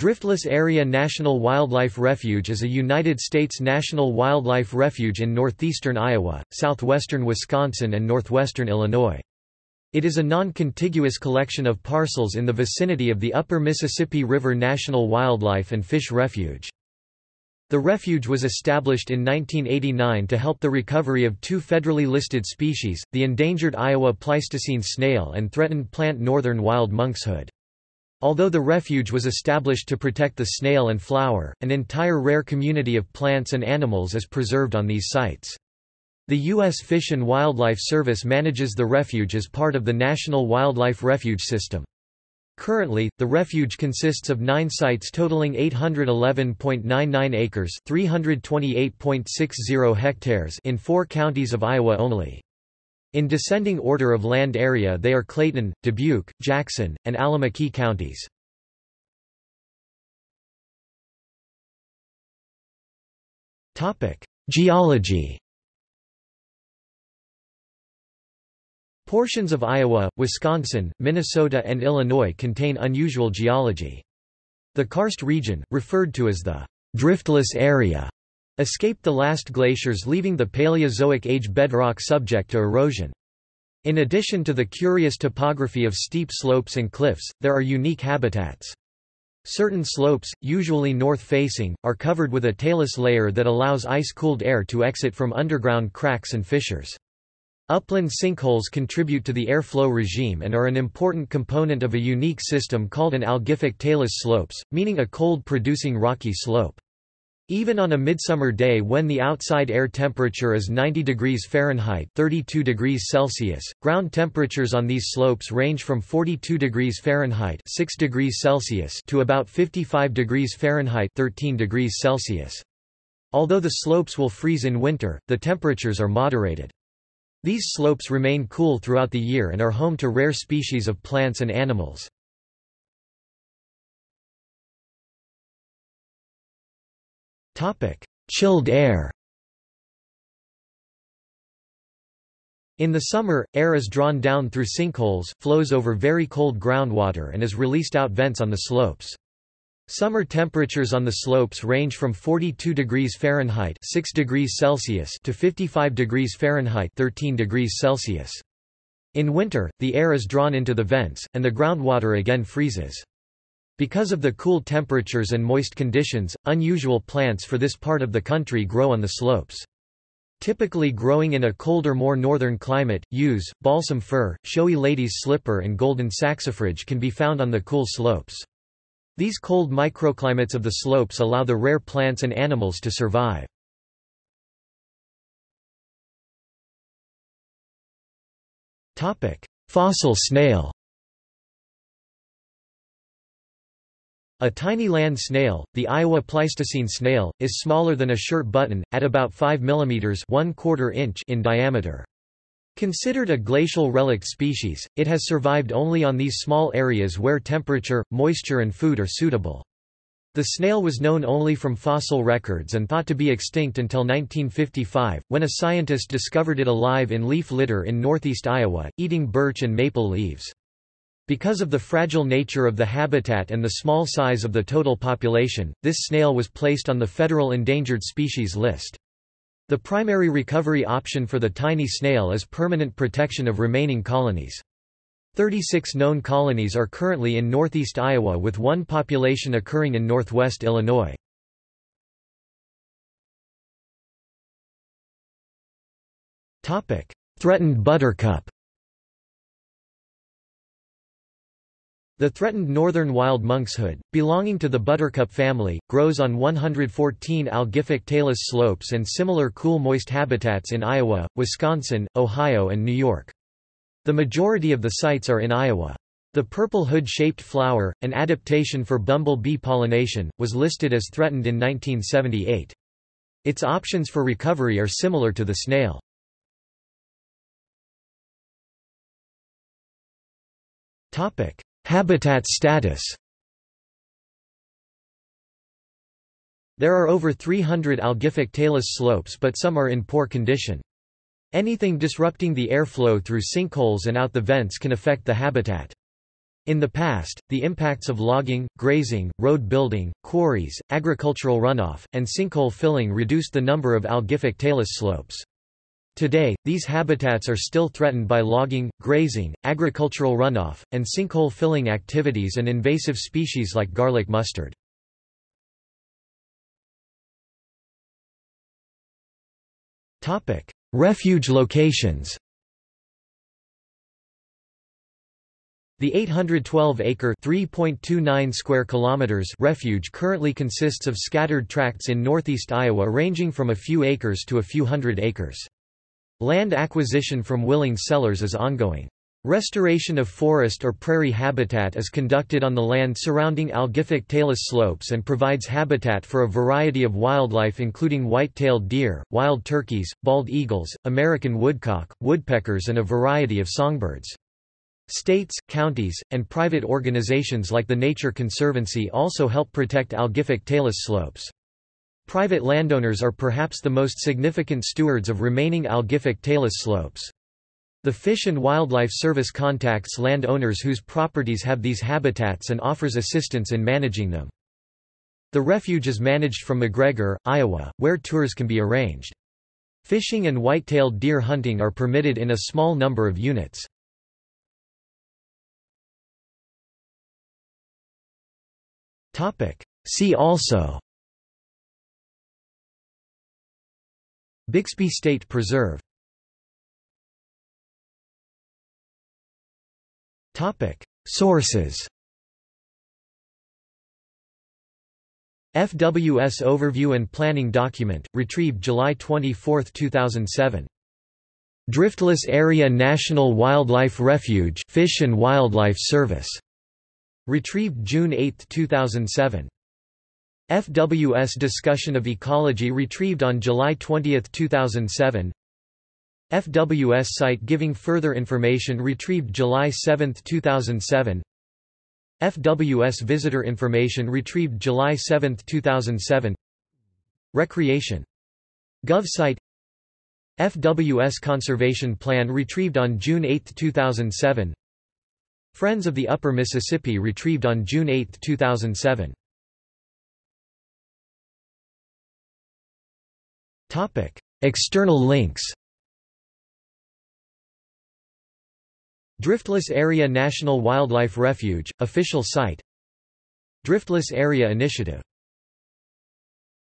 Driftless Area National Wildlife Refuge is a United States National Wildlife Refuge in northeastern Iowa, southwestern Wisconsin and northwestern Illinois. It is a non-contiguous collection of parcels in the vicinity of the Upper Mississippi River National Wildlife and Fish Refuge. The refuge was established in 1989 to help the recovery of two federally listed species, the endangered Iowa Pleistocene snail and threatened plant Northern Wild Monkshood. Although the refuge was established to protect the snail and flower, an entire rare community of plants and animals is preserved on these sites. The U.S. Fish and Wildlife Service manages the refuge as part of the National Wildlife Refuge System. Currently, the refuge consists of 9 sites totaling 811.99 acres (328.60 hectares) in 4 counties of Iowa only. In descending order of land area they are Clayton, Dubuque, Jackson, and Allamakee counties. Geology. Portions of Iowa, Wisconsin, Minnesota and Illinois contain unusual geology. The karst region, referred to as the Driftless Area, escaped the last glaciers, leaving the Paleozoic Age bedrock subject to erosion. In addition to the curious topography of steep slopes and cliffs, there are unique habitats. Certain slopes, usually north-facing, are covered with a talus layer that allows ice-cooled air to exit from underground cracks and fissures. Upland sinkholes contribute to the airflow regime and are an important component of a unique system called an algific talus slopes, meaning a cold-producing rocky slope. Even on a midsummer day when the outside air temperature is 90 degrees Fahrenheit (32 degrees Celsius), ground temperatures on these slopes range from 42 degrees Fahrenheit (6 degrees Celsius) to about 55 degrees Fahrenheit (13 degrees Celsius). Although the slopes will freeze in winter, the temperatures are moderated. These slopes remain cool throughout the year and are home to rare species of plants and animals. Chilled air. In the summer, air is drawn down through sinkholes, flows over very cold groundwater and is released out vents on the slopes. Summer temperatures on the slopes range from 42 degrees Fahrenheit (6 degrees Celsius) to 55 degrees Fahrenheit (13 degrees Celsius). In winter, the air is drawn into the vents, and the groundwater again freezes. Because of the cool temperatures and moist conditions, unusual plants for this part of the country grow on the slopes. Typically growing in a colder, more northern climate, yews, balsam fir, showy lady's slipper and golden saxifrage can be found on the cool slopes. These cold microclimates of the slopes allow the rare plants and animals to survive. Fossil snail. A tiny land snail, the Iowa Pleistocene snail, is smaller than a shirt button, at about 5 mm (1/4 inch) in diameter. Considered a glacial relict species, it has survived only on these small areas where temperature, moisture and food are suitable. The snail was known only from fossil records and thought to be extinct until 1955, when a scientist discovered it alive in leaf litter in northeast Iowa, eating birch and maple leaves. Because of the fragile nature of the habitat and the small size of the total population, this snail was placed on the federal endangered species list. The primary recovery option for the tiny snail is permanent protection of remaining colonies. 36 known colonies are currently in northeast Iowa, with one population occurring in northwest Illinois. Threatened buttercup. The threatened northern wild monkshood, belonging to the buttercup family, grows on 114 algific talus slopes and similar cool moist habitats in Iowa, Wisconsin, Ohio and New York. The majority of the sites are in Iowa. The purple hood-shaped flower, an adaptation for bumblebee pollination, was listed as threatened in 1978. Its options for recovery are similar to the snail. Habitat status. There are over 300 algific talus slopes, but some are in poor condition. Anything disrupting the airflow through sinkholes and out the vents can affect the habitat. In the past, the impacts of logging, grazing, road building, quarries, agricultural runoff, and sinkhole filling reduced the number of algific talus slopes. Today, these habitats are still threatened by logging, grazing, agricultural runoff, and sinkhole filling activities and invasive species like garlic mustard. Refuge locations. The 812-acre (3.29 square kilometers) refuge currently consists of scattered tracts in northeast Iowa ranging from a few acres to a few hundred acres. Land acquisition from willing sellers is ongoing. Restoration of forest or prairie habitat is conducted on the land surrounding algific talus slopes and provides habitat for a variety of wildlife including white-tailed deer, wild turkeys, bald eagles, American woodcock, woodpeckers and a variety of songbirds. States, counties, and private organizations like the Nature Conservancy also help protect algific talus slopes. Private landowners are perhaps the most significant stewards of remaining algific talus slopes. The Fish and Wildlife Service contacts landowners whose properties have these habitats and offers assistance in managing them. The refuge is managed from McGregor, Iowa, where tours can be arranged. Fishing and white-tailed deer hunting are permitted in a small number of units. See also: Bixby State Preserve. Sources: FWS Overview and Planning Document, retrieved July 24, 2007. Driftless Area National Wildlife Refuge, Fish and Wildlife Service, retrieved June 8, 2007. FWS Discussion of Ecology, retrieved on July 20, 2007. FWS Site Giving Further Information, retrieved July 7, 2007. FWS Visitor Information, retrieved July 7, 2007. Recreation.gov Site. FWS Conservation Plan, retrieved on June 8, 2007. Friends of the Upper Mississippi, retrieved on June 8, 2007. External links: Driftless Area National Wildlife Refuge, official site. Driftless Area Initiative.